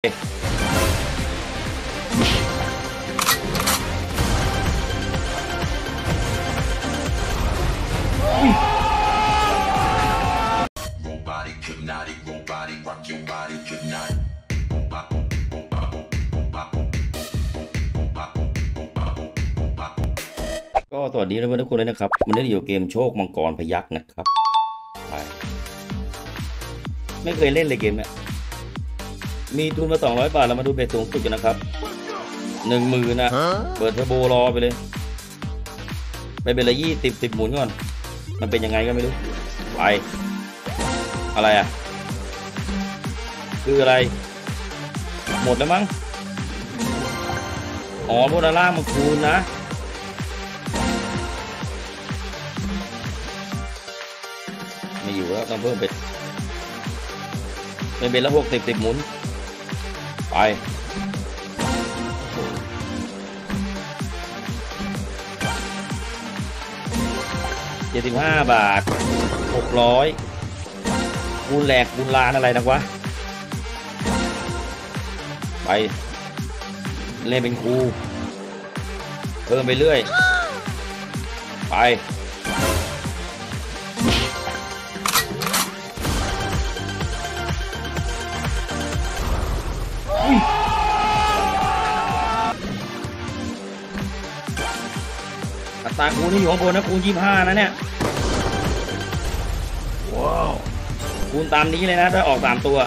ก็สวัสดีนะเพื่อนทุกคนเลยนะครับวันนี้อยู่เกมโชคมังกรพยัคฆ์นะครับไม่เคยเล่นเลยเกมเนี่ยมีทุนมา200 บาทเรามาดูเบสสูงสุดกันนะครับ10,000นะเปิดเทอร์โบรอไปเลยไปเป็นละ10หมุนก่อนมันเป็นยังไงก็ไม่รู้ไปอะไรอ่ะคืออะไรหมดแล้วมั้งอ๋อพวกดาล่ามาคูณนะไม่อยู่แล้วต้องเพิ่มเบ็ดไม่เป็นละ60หมุนไป75 บาท600คูณแหลกคูณล้านอะไรนะวะไปเล่นเป็นครูเพิ่มไปเรื่อยไปตาคูนี่อยู่ข้างบนนะคูณ25นะเนี่ยว้าวคูณตามนี้เลยนะถ้าออก3ตัว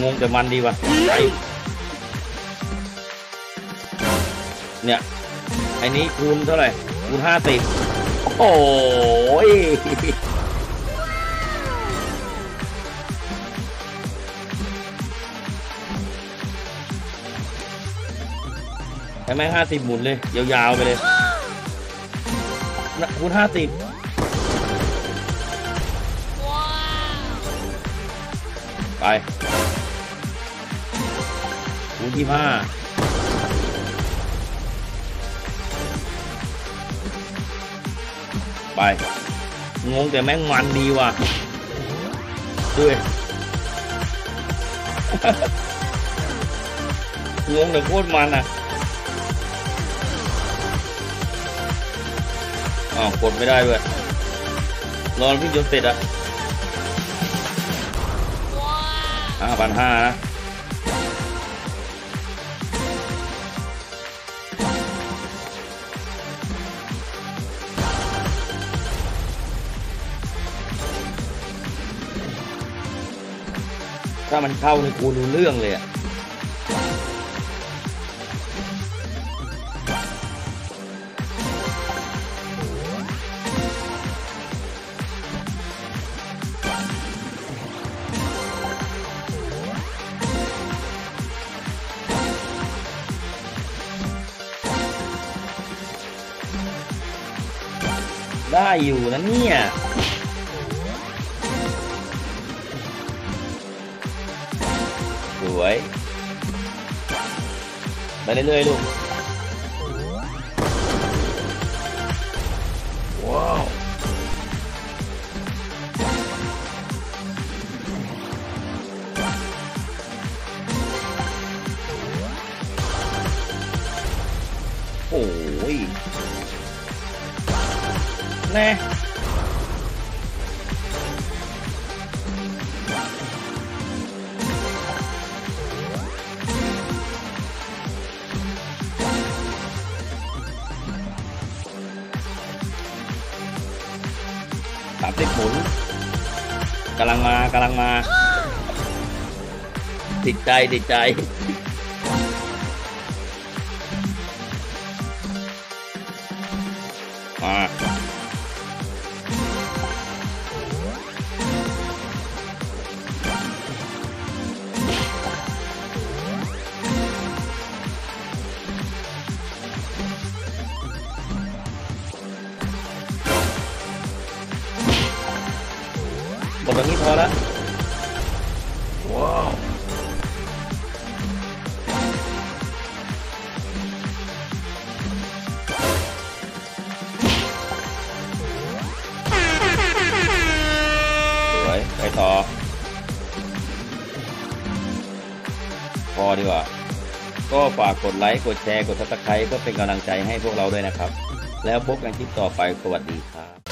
งงแต่มันดีว่ะเนี่ยไอ้นี้คูณเท่าไหร่คูณ50โอ้ยใช่ไหม50หมุนเลยยาวๆไปเลยคูณ50ไปคูณ25ไปงงแต่แม่งมันดีว่ะด้วยงงแต่โคตรมันอ่ะอ๋อกดไม่ได้เว้ยรอพี่จนเสร็จอ่ะ 5,500 นะถ้ามันเข้าในกูรู้เรื่องเลยอ่ะได้อยู่นะเนี่ยสวยไปเรื่อยๆลูกว้าวโอ้ยแน่30หมุนกำลังมาติดใจมาหมดตรงนี้พอแล้วว้าว ต่อพอดีกว่าก็ฝากกดไลค์กดแชร์กดซับสไครป์ก็เป็นกำลังใจให้พวกเราด้วยนะครับแล้วพบกันคลิปต่อไปสวัสดีครับ